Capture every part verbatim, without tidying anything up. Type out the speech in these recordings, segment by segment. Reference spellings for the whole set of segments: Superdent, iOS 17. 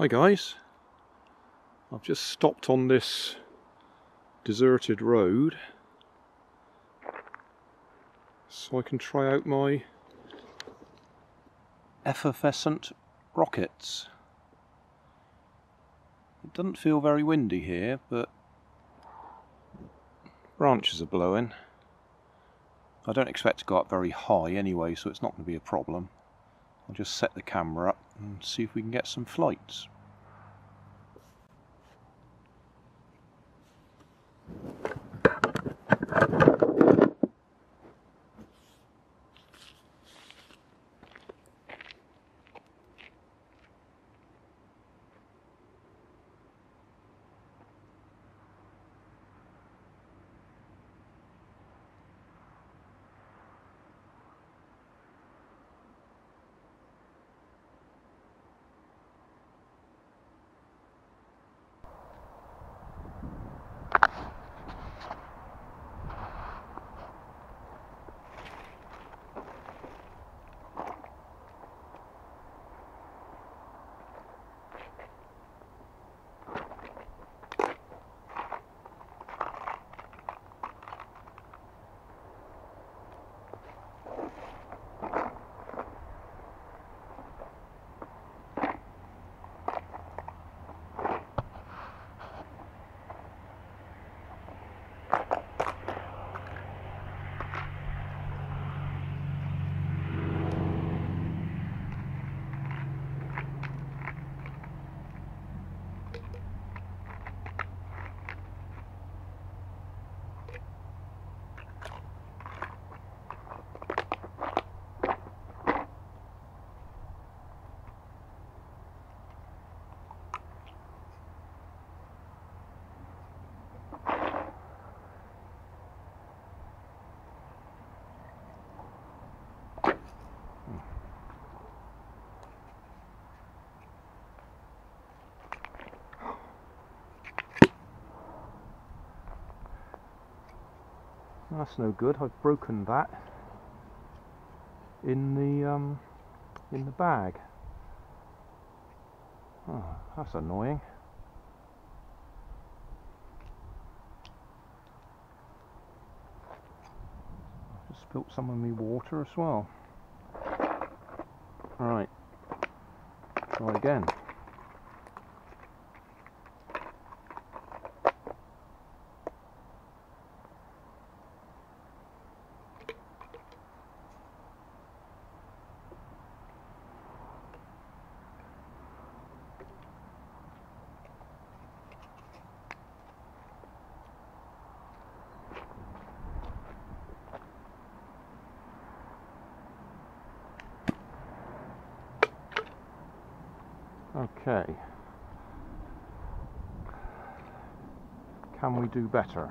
Hi guys, I've just stopped on this deserted road so I can try out my effervescent rockets. It doesn't feel very windy here, but branches are blowing. I don't expect to go up very high anyway, so it's not going to be a problem. I'll just set the camera up and see if we can get some flights. That's no good. I've broken that in the um, in the bag. Oh, that's annoying. I just spilt some of me water as well. All right, try again. Okay, can we do better?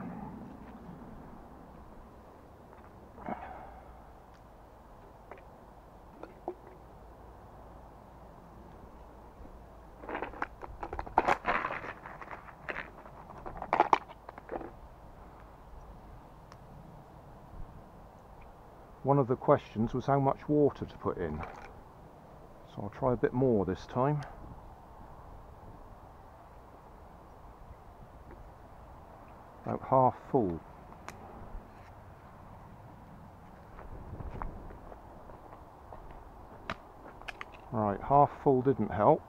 One of the questions was how much water to put in, so I'll try a bit more this time. About half full. Right, half full didn't help.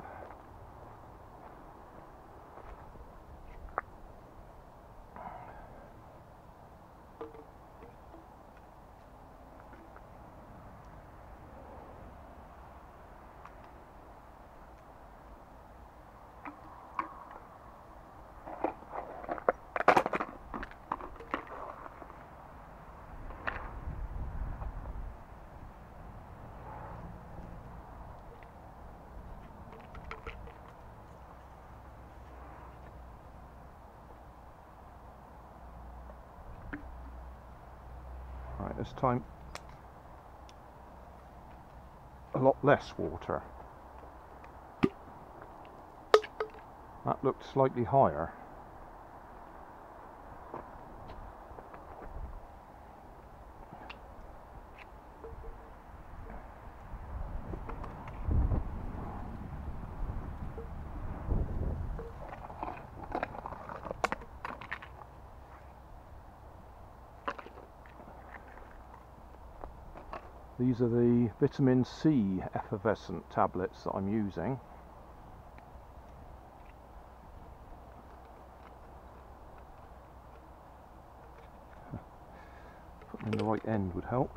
This time a lot less water. That looked slightly higher. These are the vitamin C effervescent tablets that I'm using. Putting in the right end would help.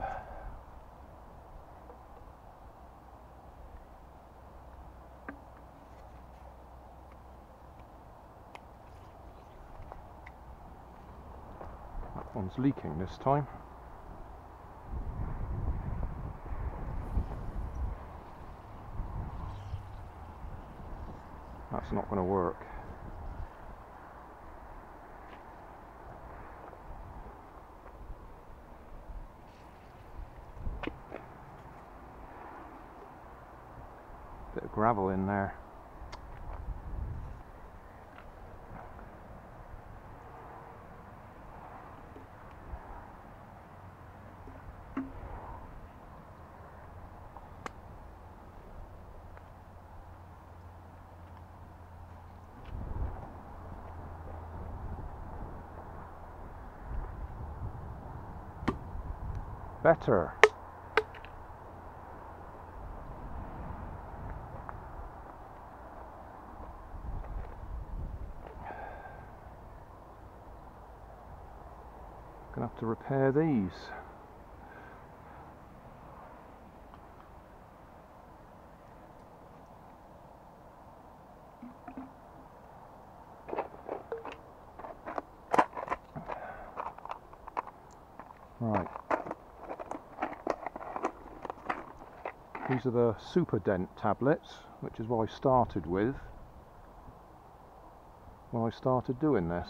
That one's leaking this time. That's not going to work. Bit of gravel in there. Better. Gonna have to repair these. Right. These are the Superdent tablets, which is what I started with when I started doing this.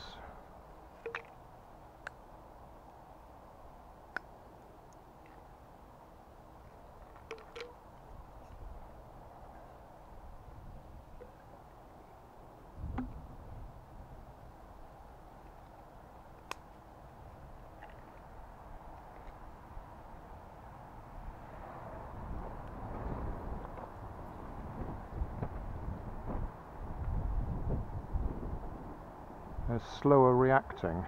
They're slower reacting.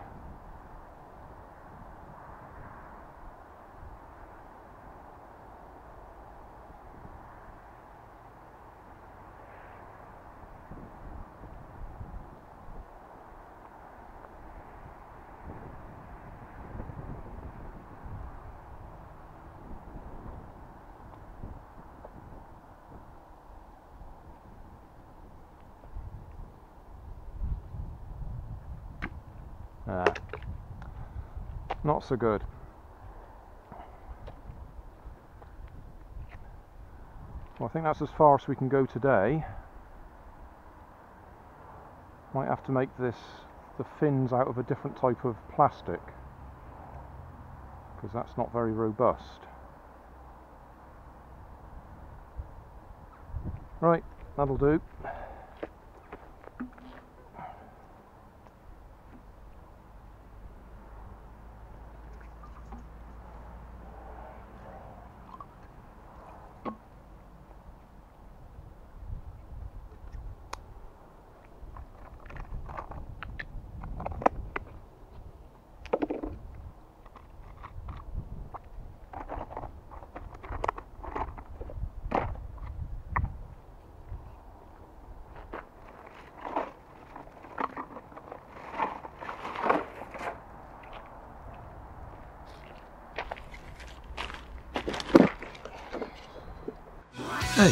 Uh, not so good. Well, I think that's as far as we can go today. Might have to make this the fins out of a different type of plastic, because that's not very robust. Right, that'll do. Hey,